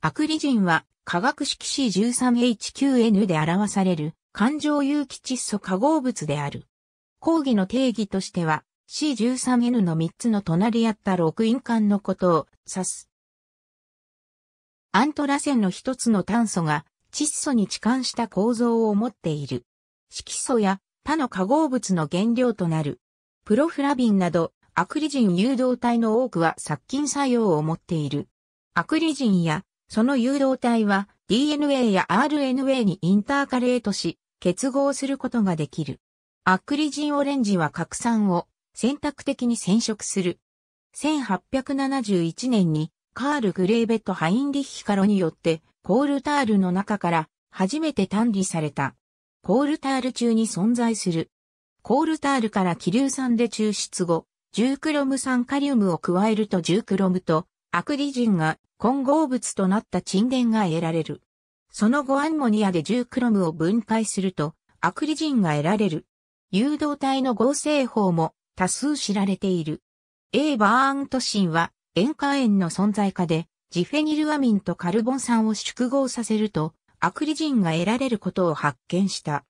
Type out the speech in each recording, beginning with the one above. アクリジンは化学式 C13H9N で表される環状有機窒素化合物である。講義の定義としては C13N の3つの隣り合った6陰環のことを指す。アントラセンの1つの炭素が窒素に置換した構造を持っている。色素や他の化合物の原料となる。プロフラビンなどアクリジン誘導体の多くは殺菌作用を持っている。アクリジンやその誘導体は DNA や RNA にインターカレートし結合することができる。アクリジンオレンジは核酸を選択的に染色する。1871年にカール・グレーベット・ハインリッヒ・カロによってコールタールの中から初めて単離された。コールタール中に存在する。コールタールから希硫酸で抽出後、10クロム酸カリウムを加えると10クロムとアクリジンが混合物となった沈殿が得られる。その後アンモニアで10クロムを分解するとアクリジンが得られる。誘導体の合成法も多数知られている。A. Bernthsenは塩化塩の存在下でジフェニルアミンとカルボン酸を縮合させるとアクリジンが得られることを発見した。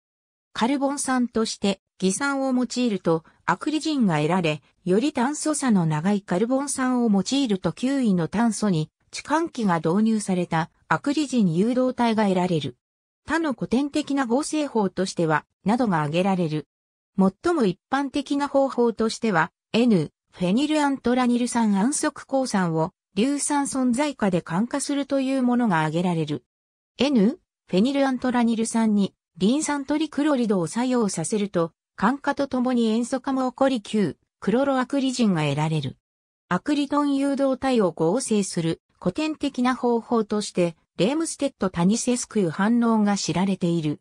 カルボン酸として偽酸を用いるとアクリジンが得られ、より炭素差の長いカルボン酸を用いると9位の炭素に置換機が導入されたアクリジン誘導体が得られる。他の古典的な合成法としては、などが挙げられる。最も一般的な方法としては、N、フェニルアントラニル酸安息鉱酸を硫酸存在下で還化するというものが挙げられる。N、フェニルアントラニル酸にリン酸トリクロリドを作用させると、還化とともに塩素化も起こり9、クロロアクリジンが得られる。アクリトン誘導体を合成する古典的な方法として、レームステッド・タニセスクユ反応が知られている。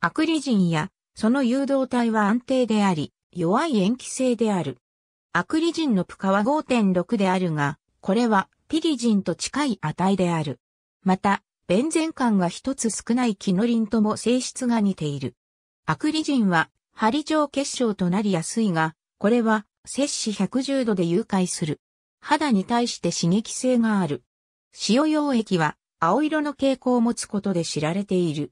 アクリジンやその誘導体は安定であり、弱い塩基性である。アクリジンのpKは 5.6 であるが、これはピリジンと近い値である。また、ベンゼン環が1つ少ないキノリンとも性質が似ている。アクリジンは、針状結晶となりやすいが、これは、摂氏110度で融解する。肌に対して刺激性がある。塩溶液は、青色の傾向を持つことで知られている。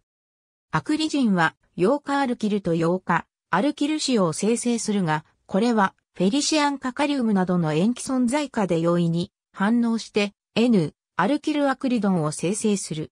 アクリジンは、ヨウ化アルキルとヨウ化アルキル塩を生成するが、これは、フェリシアン化カリウムなどの塩基存在下で容易に反応して、N、アルキルアクリドンを生成する。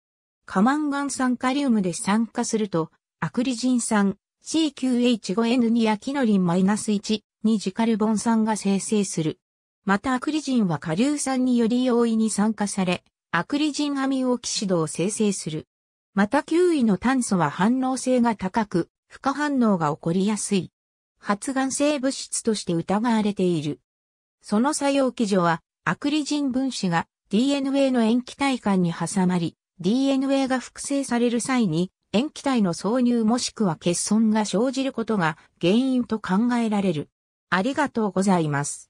過マンガン酸カリウムで酸化すると、アクリジン酸。C9H5N2 やキノリン -1 にジカルボン酸が生成する。またアクリジンは過硫酸により容易に酸化され、アクリジンアミンオキシドを生成する。また9位の炭素は反応性が高く、不可反応が起こりやすい。発がん性物質として疑われている。その作用機序は、アクリジン分子が DNA の塩基体間に挟まり、DNA が複製される際に、塩基体の挿入もしくは欠損が生じることが原因と考えられる。ありがとうございます。